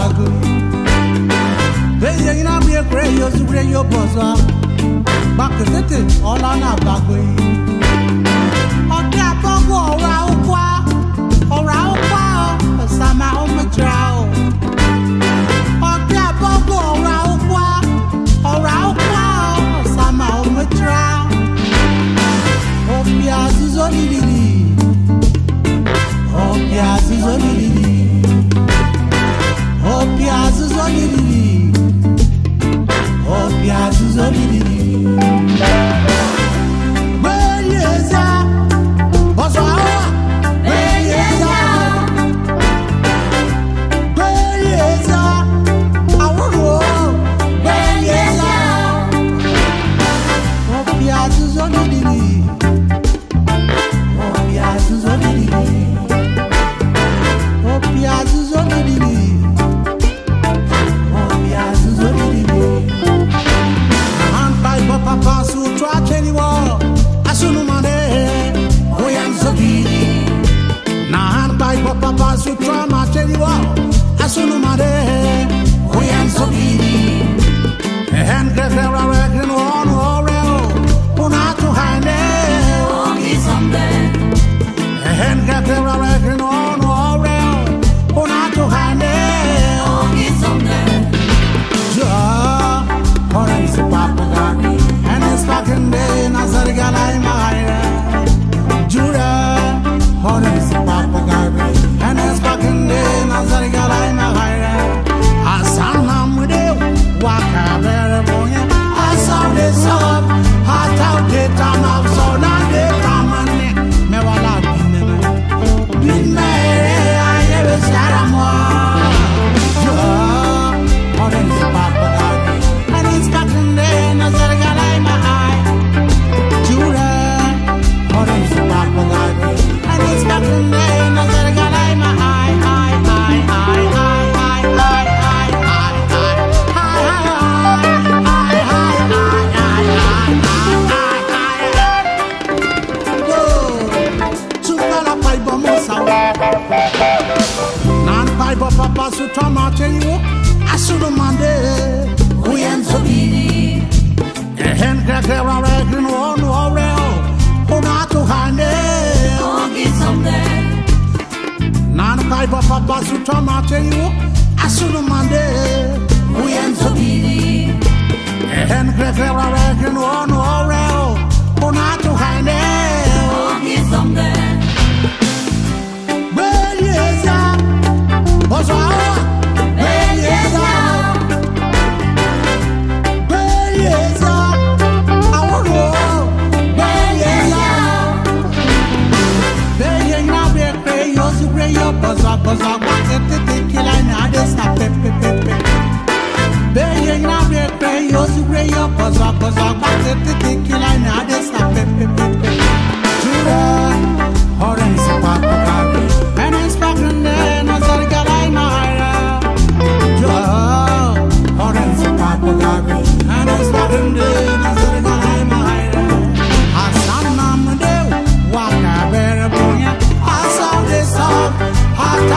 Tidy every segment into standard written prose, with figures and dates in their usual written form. magu. Beye ina mi ekure yo zure yo Bozoua. Bakete ola na bagu. Otra kongo ora ukwa, sama o madrao. Otra kongo ora ukwa, sama o madrao. Opia zizoni lili, opia zizoni lili.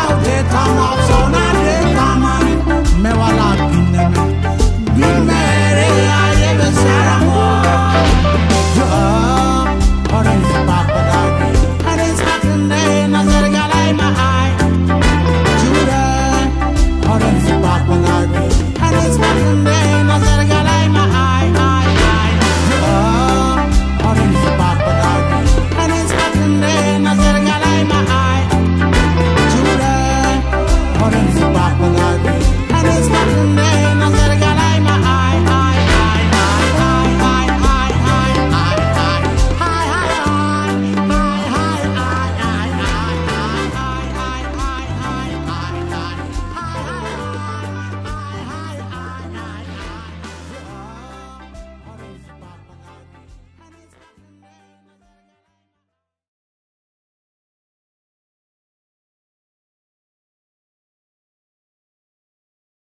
Out there, come on.